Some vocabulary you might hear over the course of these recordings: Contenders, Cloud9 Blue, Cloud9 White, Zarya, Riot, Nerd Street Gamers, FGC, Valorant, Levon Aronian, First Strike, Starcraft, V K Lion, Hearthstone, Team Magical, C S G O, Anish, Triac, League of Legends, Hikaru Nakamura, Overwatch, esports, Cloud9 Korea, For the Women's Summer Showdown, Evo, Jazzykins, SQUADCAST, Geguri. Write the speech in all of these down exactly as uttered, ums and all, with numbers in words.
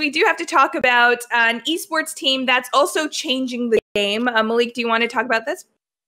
we do have to talk about an esports team that's also changing the game. Uh, Malik, do you want to talk about this?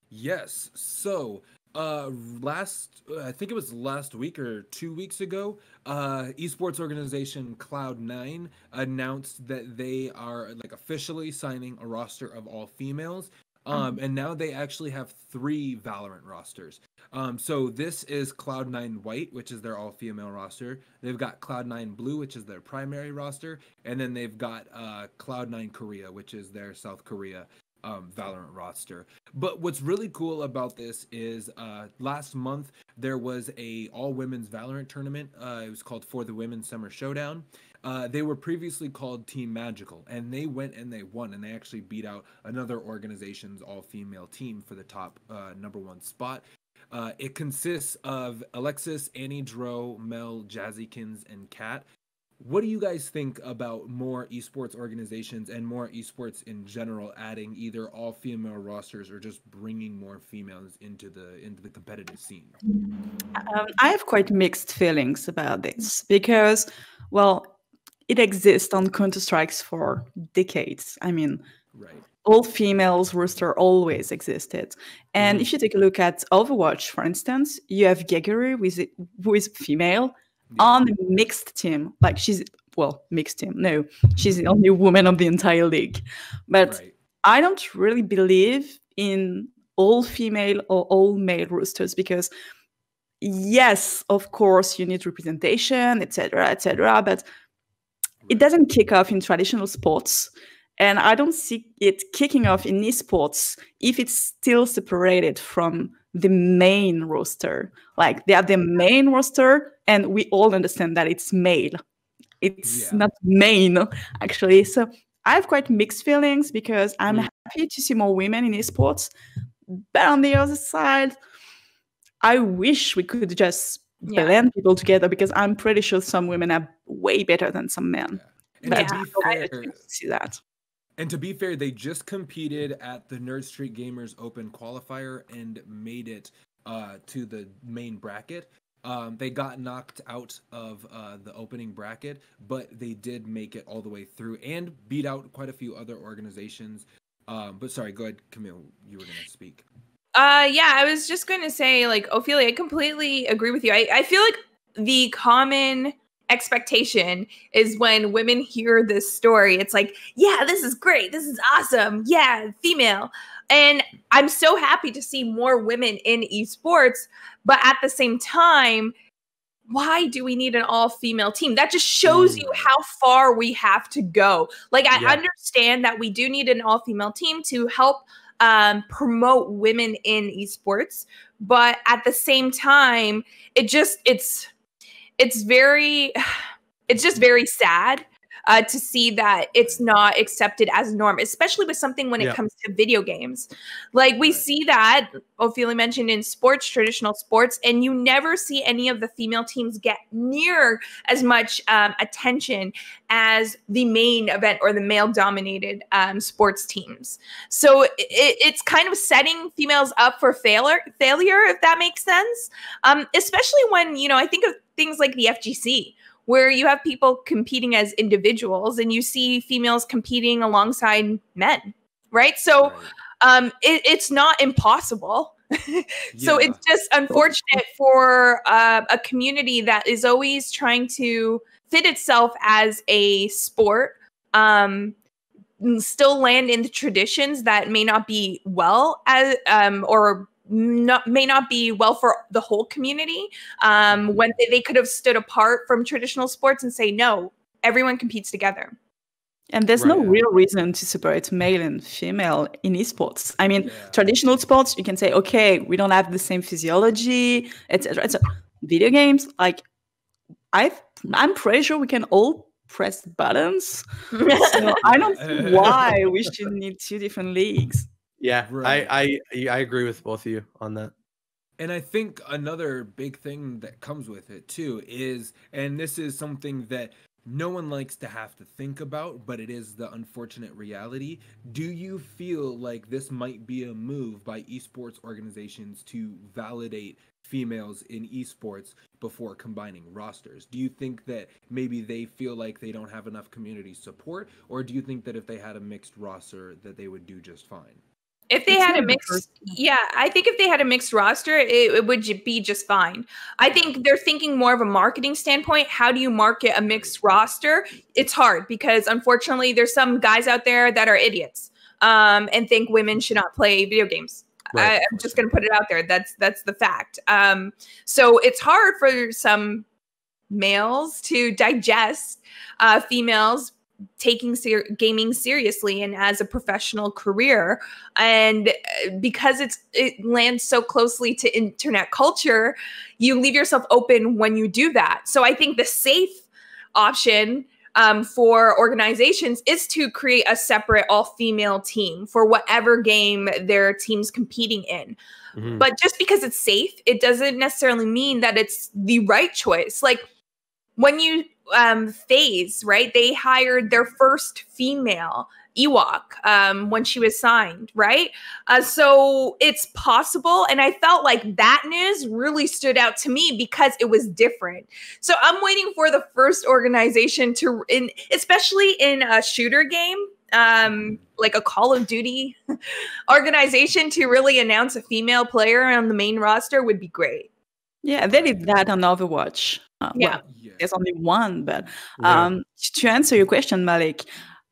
Yes. So uh, last, uh, I think it was last week or two weeks ago, uh, esports organization Cloud nine announced that they are like officially signing a roster of all females. Um, and now they actually have three Valorant rosters. Um, so this is Cloud nine White, which is their all-female roster. They've got Cloud nine Blue, which is their primary roster. And then they've got uh, Cloud nine Korea, which is their South Korea um, Valorant roster. But what's really cool about this is uh, last month there was a all-women's Valorant tournament. Uh, it was called For the Women's Summer Showdown. Uh, they were previously called Team Magical, and they went and they won, and they actually beat out another organization's all-female team for the top uh, number one spot. Uh, it consists of Alexis, Annie, Dro, Mel, Jazzykins, and Kat. What do you guys think about more esports organizations and more esports in general adding either all-female rosters or just bringing more females into the into the competitive scene? Um, I have quite mixed feelings about this because, well, it exists on Counter-Strike for decades. I mean, right. All females roster always existed. And mm-hmm. if you take a look at Overwatch, for instance, you have Geguri, with it, who is female, yeah. on a mixed team. Like she's, well, mixed team, no. She's the only woman of the entire league. But right. I don't really believe in all female or all male rosters because, yes, of course, you need representation, et cetera, et cetera, but it doesn't kick off in traditional sports, and I don't see it kicking off in esports if it's still separated from the main roster. Like, they are the main roster, and we all understand that it's male. It's yeah. not main, actually. So I have quite mixed feelings because I'm mm. happy to see more women in esports. But on the other side, I wish we could just Yeah. blend people together because I'm pretty sure some women are way better than some men. Yeah. But to I, fair, I didn't see that. And to be fair, they just competed at the Nerd Street Gamers Open Qualifier and made it uh, to the main bracket. Um, they got knocked out of uh, the opening bracket, but they did make it all the way through and beat out quite a few other organizations. Um, but sorry, go ahead, Camille. You were going to speak. Uh, yeah, I was just going to say, like, Ophelia, I completely agree with you. I, I feel like the common expectation is when women hear this story, it's like, yeah, this is great. This is awesome. Yeah, female. And I'm so happy to see more women in esports. But at the same time, why do we need an all-female team? That just shows you how far we have to go. Like, I yeah. understand that we do need an all-female team to help Um, promote women in esports, but at the same time, it just it's it's very it's just very sad uh, to see that it's not accepted as a norm, especially with something when yeah. it comes to video games. Like we right. see that Ophelia mentioned in sports, traditional sports, and you never see any of the female teams get near as much um, attention as the main event or the male-dominated um, sports teams. So it, it's kind of setting females up for failure, failure if that makes sense. Um, especially when, you know, I think of things like the F G C, where you have people competing as individuals and you see females competing alongside men, right? So right. Um, it, it's not impossible. yeah. So it's just unfortunate for uh, a community that is always trying to fit itself as a sport, um, still land in the traditions that may not be well as um, or Not, may not be well for the whole community um, when they, they could have stood apart from traditional sports and say, no, everyone competes together. And there's right. no real reason to separate male and female in esports. I mean, yeah. traditional sports, you can say, okay, we don't have the same physiology, et cetera. Video games, like, I've, I'm pretty sure we can all press buttons. So I don't see why we should need two different leagues. Yeah, right. I, I I agree with both of you on that. And I think another big thing that comes with it, too, is, and this is something that no one likes to have to think about, but it is the unfortunate reality. Do you feel like this might be a move by esports organizations to validate females in esports before combining rosters? Do you think that maybe they feel like they don't have enough community support, or do you think that if they had a mixed roster that they would do just fine? If they it's had a mixed, yeah, I think if they had a mixed roster, it, it would be just fine. I think they're thinking more of a marketing standpoint. How do you market a mixed roster? It's hard because unfortunately there's some guys out there that are idiots um, and think women should not play video games. Right. I, I'm just going to put it out there. That's that's the fact. Um, so it's hard for some males to digest uh, females taking ser gaming seriously and as a professional career. And because it's, it lands so closely to internet culture, you leave yourself open when you do that. So I think the safe option um, for organizations is to create a separate all-female team for whatever game their team's competing in. Mm-hmm. But just because it's safe, it doesn't necessarily mean that it's the right choice. Like when you um phase right, they hired their first female Ewok um when she was signed, right? Uh so it's possible, and I felt like that news really stood out to me because it was different. So I'm waiting for the first organization to, in especially in a shooter game um like a Call of Duty organization, to really announce a female player on the main roster would be great. Yeah, they did that on Overwatch. Uh, yeah. Well, yeah, there's only one, but um, yeah. To answer your question, Malik,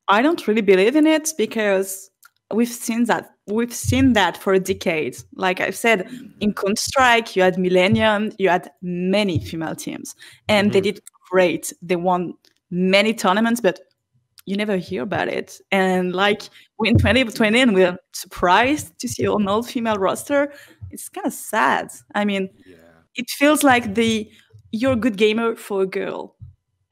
I don't really believe in it because we've seen that we've seen that for a decade. Like I've said, in Counter-Strike, you had Millennium, you had many female teams, and mm-hmm. they did great. They won many tournaments, but you never hear about it. And like in twenty twenty, and we're surprised to see an all-female roster. It's kind of sad. I mean, yeah. It feels like the you're a good gamer for a girl.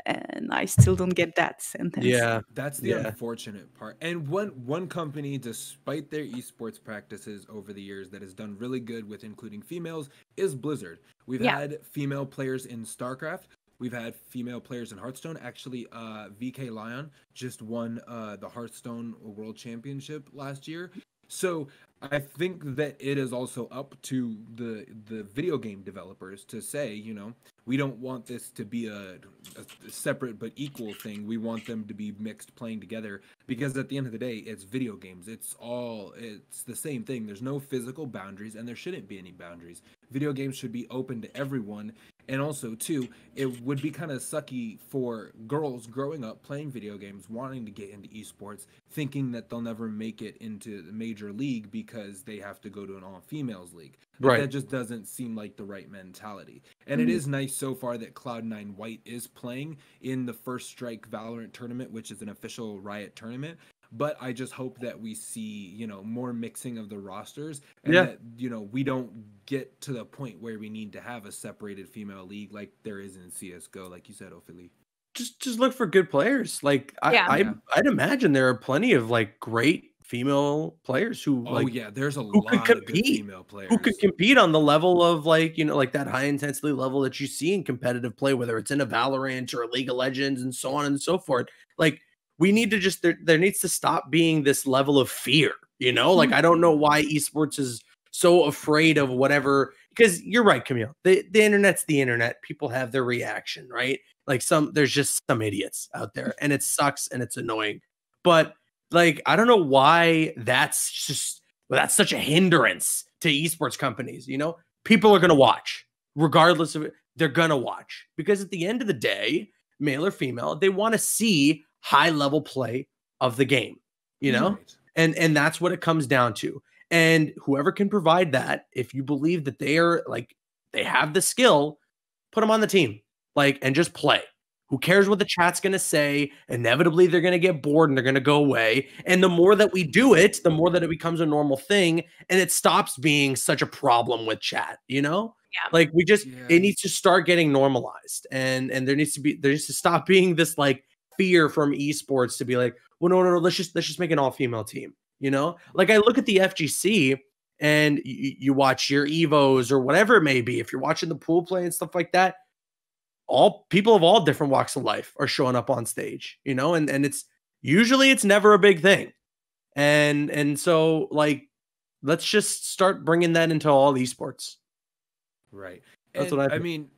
And I still don't get that sentence. Yeah, that's the yeah. unfortunate part. And one one company, despite their esports practices over the years, that has done really good with including females is Blizzard. We've yeah. had female players in StarCraft. We've had female players in Hearthstone. Actually, uh, V K Lion just won uh, the Hearthstone World Championship last year. So I think that it is also up to the the video game developers to say, you know, we don't want this to be a, a separate but equal thing. We want them to be mixed, playing together, because at the end of the day, it's video games. It's all, it's the same thing. There's no physical boundaries, and there shouldn't be any boundaries. Video games should be open to everyone. And also, too, it would be kind of sucky for girls growing up playing video games, wanting to get into esports, thinking that they'll never make it into the major league because they have to go to an all-females league. Right. That just doesn't seem like the right mentality. And mm-hmm. it is nice so far that Cloud nine White is playing in the First Strike Valorant tournament, which is an official Riot tournament. But I just hope that we see, you know, more mixing of the rosters, and yeah. that, you know, we don't get to the point where we need to have a separated female league like there is in C S G O, like you said, Ophelia. Just just look for good players. Like I, yeah. I I'd imagine there are plenty of like great female players who oh, like yeah, there's a who lot could compete, of good female players who could compete on the level of like, you know, like that high intensity level that you see in competitive play, whether it's in a Valorant or a League of Legends and so on and so forth. Like we need to just, there, there needs to stop being this level of fear, you know? Like, I don't know why esports is so afraid of whatever, because you're right, Camille. The, the internet's the internet. People have their reaction, right? Like, some, there's just some idiots out there, and it sucks, and it's annoying. But, like, I don't know why that's just, well, that's such a hindrance to esports companies, you know? People are going to watch, regardless of it. They're going to watch, because at the end of the day, male or female, they want to see high level play of the game, you know, right. and and that's what it comes down to. And whoever can provide that, if you believe that they are like they have the skill, put them on the team, like, and just play. Who cares what the chat's gonna say? Inevitably, they're gonna get bored and they're gonna go away. And the more that we do it, the more that it becomes a normal thing, and it stops being such a problem with chat, you know. Yeah. Like we just, yeah. it needs to start getting normalized, and and there needs to be there needs to stop being this like fear from esports to be like, well, no, no, no, let's just let's just make an all-female team, you know? Like I look at the F G C and you watch your Evos or whatever it may be. If you're watching the pool play and stuff like that, all people of all different walks of life are showing up on stage, you know, and, and it's usually it's never a big thing. And, and so like, let's just start bringing that into all esports. Right. That's and, what I, I mean,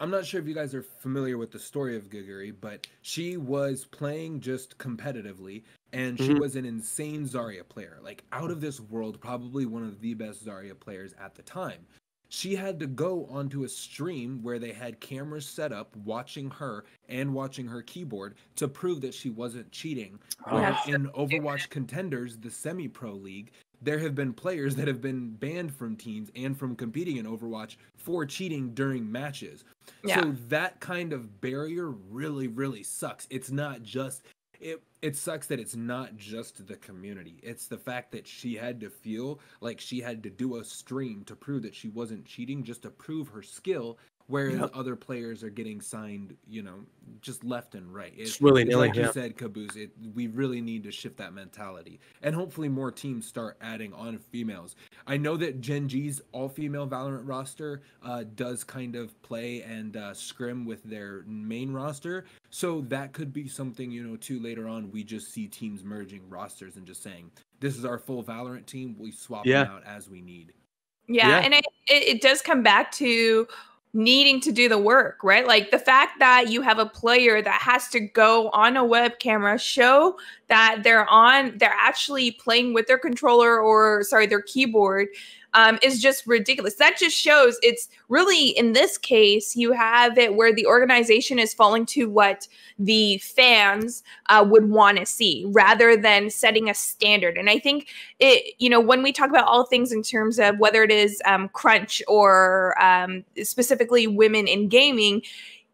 I'm not sure if you guys are familiar with the story of Geguri, but she was playing just competitively, and she mm-hmm. was an insane Zarya player, like out of this world, probably one of the best Zarya players at the time. She had to go onto a stream where they had cameras set up watching her and watching her keyboard to prove that she wasn't cheating. Oh. In Overwatch Contenders, the semi-pro league, there have been players that have been banned from teams and from competing in Overwatch for cheating during matches. Yeah. So that kind of barrier really, really sucks. It's not just, it, it sucks that it's not just the community. It's the fact that she had to feel like she had to do a stream to prove that she wasn't cheating, just to prove her skill, whereas yep. other players are getting signed, you know, just left and right. It's really like you yeah. said, Caboose, it, we really need to shift that mentality. And hopefully more teams start adding on females. I know that Gen G's all-female Valorant roster uh, does kind of play and uh, scrim with their main roster. So that could be something, you know, too, later on, we just see teams merging rosters and just saying, this is our full Valorant team. We swap yeah. them out as we need. Yeah, yeah. and it, it does come back to needing to do the work, right? Like the fact that you have a player that has to go on a web camera, show that they're on, they're actually playing with their controller or sorry, their keyboard um, is just ridiculous. That just shows it's really, in this case, you have it where the organization is falling to what the fans uh, would want to see rather than setting a standard. And I think it, you know, when we talk about all things in terms of whether it is um, crunch or um, specifically women in gaming,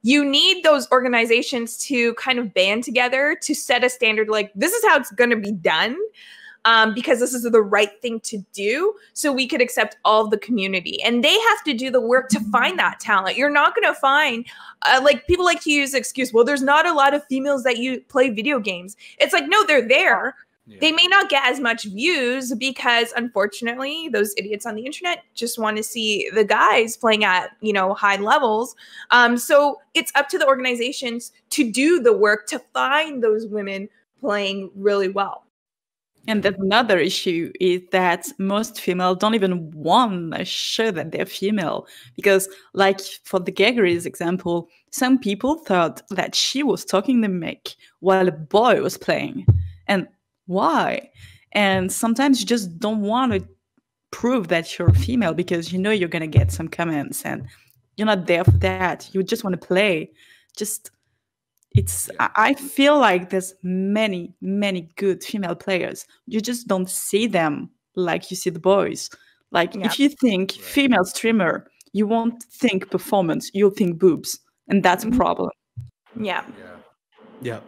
you need those organizations to kind of band together to set a standard like this is how it's going to be done um, because this is the right thing to do so we could accept all of the community. And they have to do the work to find that talent. You're not going to find uh, like people like to use the excuse, well, there's not a lot of females that you play video games. It's like, no, they're there. Yeah. They may not get as much views because, unfortunately, those idiots on the internet just want to see the guys playing at, you know, high levels. Um, so it's up to the organizations to do the work to find those women playing really well. And that's another issue is that most female don't even want to show that they're female. Because, like, for the Geguri's example, some people thought that she was talking the mic while a boy was playing. And why? And sometimes you just don't want to prove that you're female because you know you're going to get some comments and you're not there for that. You just want to play. Just it's I feel like there's many, many good female players. You just don't see them like you see the boys. Like yeah. if you think female streamer, you won't think performance, you'll think boobs. And that's a problem. Yeah. Yeah. Yeah.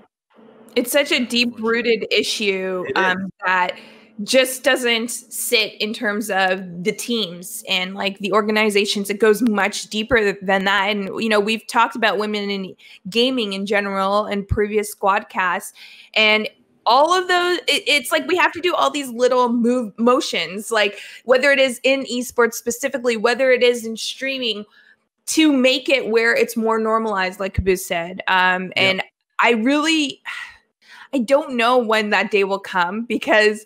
It's such a deep-rooted issue um, that just doesn't sit in terms of the teams and like the organizations. It goes much deeper than that. And, you know, we've talked about women in gaming in general and previous squadcasts. And all of those, it, it's like we have to do all these little move motions, like whether it is in esports specifically, whether it is in streaming, to make it where it's more normalized, like Caboose said. Um, and yep. I really... I don't know when that day will come because,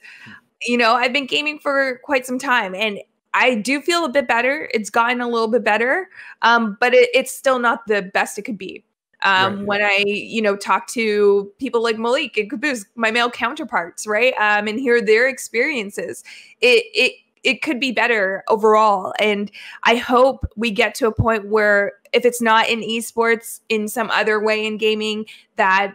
you know, I've been gaming for quite some time and I do feel a bit better. It's gotten a little bit better, um, but it, it's still not the best it could be. Um, right. When I, you know, talk to people like Malik and Caboose, my male counterparts, right, um, and hear their experiences, it it it could be better overall. And I hope we get to a point where if it's not in esports, in some other way in gaming, that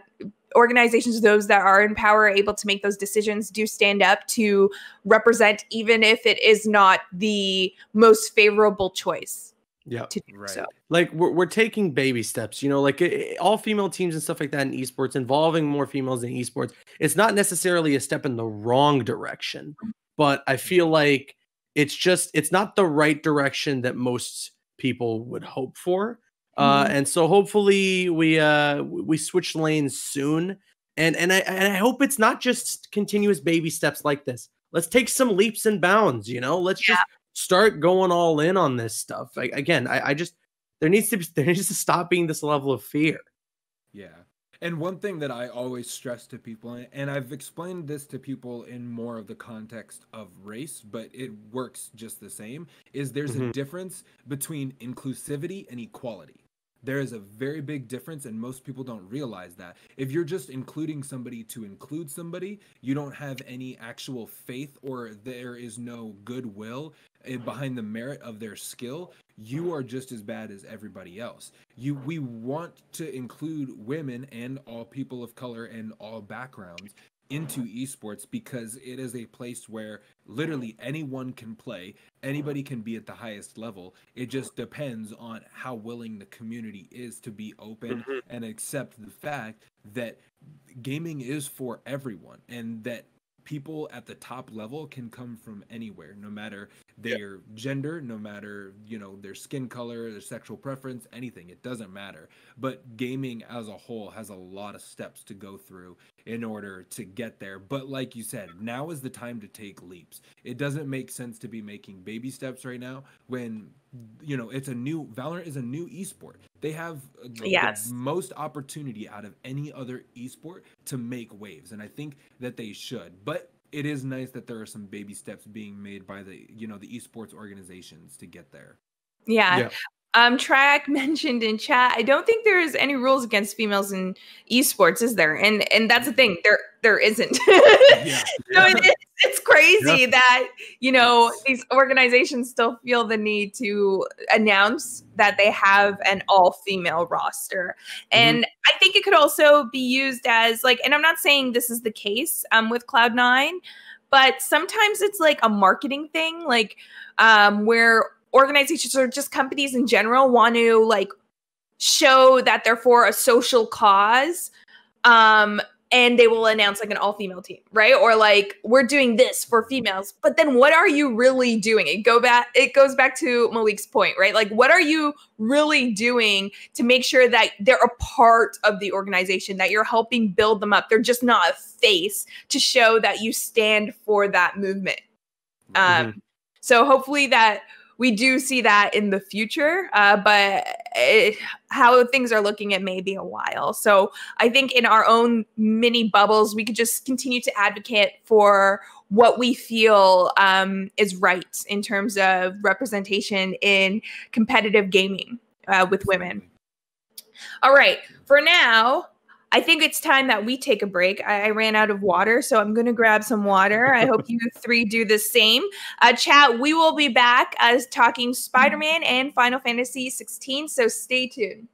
organizations, those that are in power, are able to make those decisions, do stand up to represent, even if it is not the most favorable choice. Yeah, right. So. Like we're, we're taking baby steps, you know, like it, all female teams and stuff like that in esports, involving more females in esports. It's not necessarily a step in the wrong direction, but I feel like it's just, it's not the right direction that most people would hope for. Uh, and so hopefully we uh, we switch lanes soon, and and I and I hope it's not just continuous baby steps like this. Let's take some leaps and bounds, you know. Let's yeah. just start going all in on this stuff. I, again, I, I just There needs to be, there needs to stop being this level of fear. Yeah. And one thing that I always stress to people, and I've explained this to people in more of the context of race, but it works just the same, is there's mm-hmm. a difference between inclusivity and equality. There is a very big difference, and most people don't realize that. If you're just including somebody to include somebody, you don't have any actual faith, or there is no goodwill behind the merit of their skill. You are just as bad as everybody else. You, we want to include women and all people of color and all backgrounds into esports because it is a place where literally anyone can play. Anybody can be at the highest level. It just depends on how willing the community is to be open mm-hmm. and accept the fact that gaming is for everyone, and that people at the top level can come from anywhere, no matter their yeah. gender, no matter, you know, their skin color, their sexual preference, anything. It doesn't matter. But gaming as a whole has a lot of steps to go through in order to get there. But like you said, now is the time to take leaps. It doesn't make sense to be making baby steps right now when, you know, it's a new, Valorant is a new esport. They have yes. the most opportunity out of any other esport to make waves, and I think that they should. But it is nice that there are some baby steps being made by the, you know, the esports organizations to get there. Yeah. yeah. Um, Triac mentioned in chat, I don't think there is any rules against females in esports, is there? And and that's the thing, there there isn't. yeah. So it is, it's crazy yeah. that, you know, yes. these organizations still feel the need to announce that they have an all-female roster. Mm-hmm. And I think it could also be used as, like, and I'm not saying this is the case um, with Cloud nine, but sometimes it's like a marketing thing, like um, where organizations or just companies in general want to like show that they're for a social cause, um, and they will announce like an all-female team, right? Or like, we're doing this for females, but then what are you really doing? It go back. It goes back to Malik's point, right? Like, what are you really doing to make sure that they're a part of the organization, that you're helping build them up? They're just not a face to show that you stand for that movement. Mm-hmm. Um, so hopefully that we do see that in the future, uh, but it, how things are looking, it may be a while. So I think in our own mini bubbles, we could just continue to advocate for what we feel um, is right in terms of representation in competitive gaming uh, with women. All right, for now, I think it's time that we take a break. I, I ran out of water, so I'm going to grab some water. I hope you three do the same. Uh, chat, we will be back as talking Spider-Man and Final Fantasy sixteen, so stay tuned.